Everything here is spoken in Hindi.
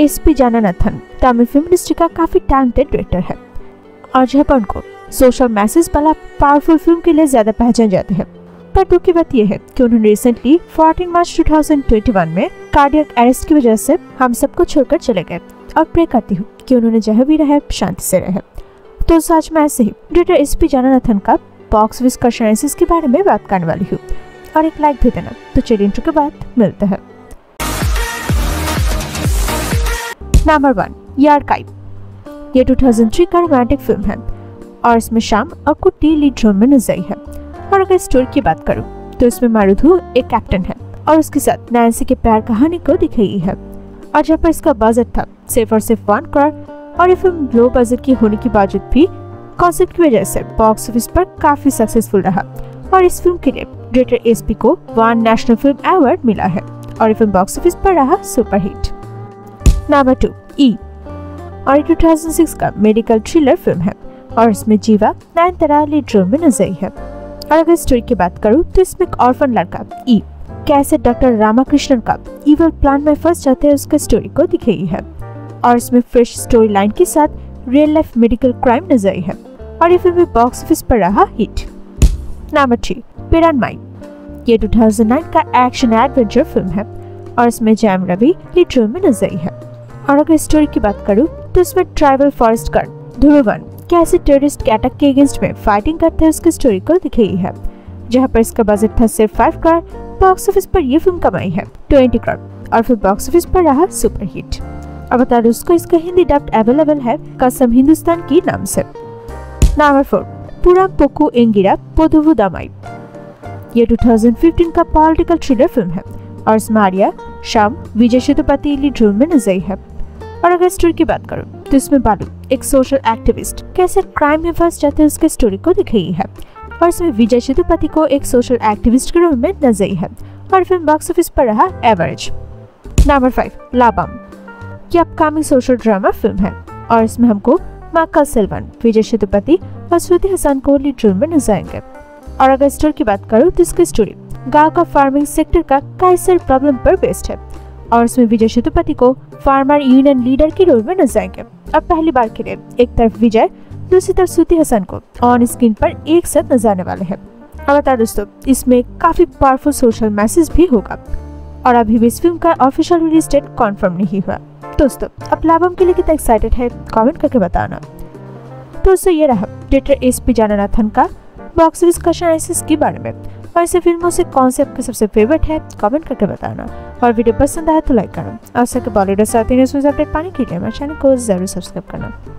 SP Jananathan Tamil film industry का काफी टैलेंटेड डायरेक्टर है और जापान को सोशल मैसेज वाला पावरफुल फिल्म के लिए ज्यादा पहचान जाते हैं। पर दुख की बात यह है कि उन्होंने रिसेंटली 14 मार्च 2021 में कार्डियक अरेस्ट की वजह से हम सबको छोड़कर चले गए और प्रे करती हूँ कि उन्होंने जहाँ भी रहे शांति से रहे। तो सच में ऐसे ही डायरेक्टर एसपी जाननाथन का बॉक्स ऑफिस कलेक्शंस के बारे में बात करने वाली हूँ और एक लाइक भी देना। तो चलिए इंट्रो के बाद मिलते हैं। नंबर 1 यार्काइब। ये 2003 का रोमांटिक फिल्म है और इसमें शाम और कुट्टी लीड रोल में नजर आई है। और अगर स्टोरी की बात करूं तो इसमें मारुधु एक कैप्टन है और उसके साथ नैन्सी के प्यार कहानी को दिखाई है। और जहाँ पर इसका बजट था सिर्फ और सिर्फ 1 करोड़ और ये फिल्म लो बजट की होने के बावजूद भी कॉन्सेप्ट की वजह से बॉक्स ऑफिस पर काफी सक्सेसफुल रहा और इस फिल्म के लिए डायरेक्टर एसपी को 1 नेशनल फिल्म अवार्ड मिला है और ये फिल्म बॉक्स ऑफिस पर रहा सुपरहिट। नंबर 2 ई। और 2006 का मेडिकल थ्रिलर फिल्म है और इसमें जीवा नयनतारा लीड रोल में नजर आई है। और अगर स्टोरी की बात करूं तो इसमें एक ऑर्फन लड़का ई कैसे डॉक्टर रामाकृष्णन का इवल प्लान में फंस जाते हैं उसकी स्टोरी को दिखाई है और इसमें फ्रेश स्टोरी लाइन के साथ रियल लाइफ मेडिकल क्राइम नजर आई है और ये फिल्म बॉक्स ऑफिस पर रहा हिट। नंबर 3 पेरनमाई। ये 2009 का एक्शन एडवेंचर फिल्म है और इसमें जयम रवि लीड रोल में नजर आई है। और अगर स्टोरी की बात करूं तो इसमें ट्राइबल फॉरेस्ट गार्ड ध्रुवन कैसे टेररिस्ट के अटैक के अगेंस्ट में फाइटिंग करते हैं उसकी स्टोरी को दिखाई है। जहां पर इसका बजट था सिर्फ 5 करोड़ बॉक्स ऑफिस पर ये फिल्म कमाई है 20 करोड़ और फिर बॉक्स ऑफिस पर रहा सुपरहिट। और बता दूं उसको इसका हिंदी डब्ड अवेलेबल है कसम हिंदुस्तान की नाम से। नंबर 4 पूरा पोकू एंगिरा पोदुवु दामाई। ये 2015 का पॉलिटिकल थ्रिलर फिल्म है और इसमें आर्या शाम विजय सेतुपति लीड रोल में नजर आई है। और अगर स्टोरी की बात करूं तो इसमें बालू एक सोशल एक्टिविस्ट कैसे क्राइम में फंस जाते हैं उसकी स्टोरी को दिखाई है और इसमें विजय सेतुपति को एक सोशल एक्टिविस्ट के रोल में नजर आई है और फिल्म बॉक्स ऑफिस पर रहा एवरेज। नंबर 5 लाबाम। ये अपकमिंग सोशल ड्रामा फिल्म है और इसमें हमको मक्कल सेल्वन विजय सेतुपति और श्रुति हासन को लीड रोल में नजर आएंगे। और अगर स्टोरी की बात करूं तो इसकी स्टोरी गांव का फार्मिंग सेक्टर का कैंसर प्रॉब्लम पर बेस्ड है और इसमें विजय सेतुपति को फार्मर यूनियन लीडर के रोल में नजर आएंगे। अब पहली बार के लिए एक तरफ विजय दूसरी तरफ श्रुति हासन को ऑन स्क्रीन पर एक साथ नजर आने वाले हैं। और बता दोस्तों इसमें काफी पावरफुल सोशल मैसेज भी होगा और अभी भी इस फिल्म का ऑफिशियल रिलीज डेट कॉन्फर्म नहीं हुआ। दोस्तों आप लाभम के लिए कितना एक्साइटेड है कमेंट करके बताना। दोस्तों ये रहा डायरेक्टर एसपी जाननाथन का बॉक्स ऑफिस कलेक्शंस के बारे में और ऐसे फिल्मों से कौन से आपके सबसे फेवरेट है कमेंट करके बताना और वीडियो पसंद आए तो लाइक करना। आज तक बॉलीवुड से अपडेट पाने के लिए मेरे चैनल को जरूर सब्सक्राइब करना।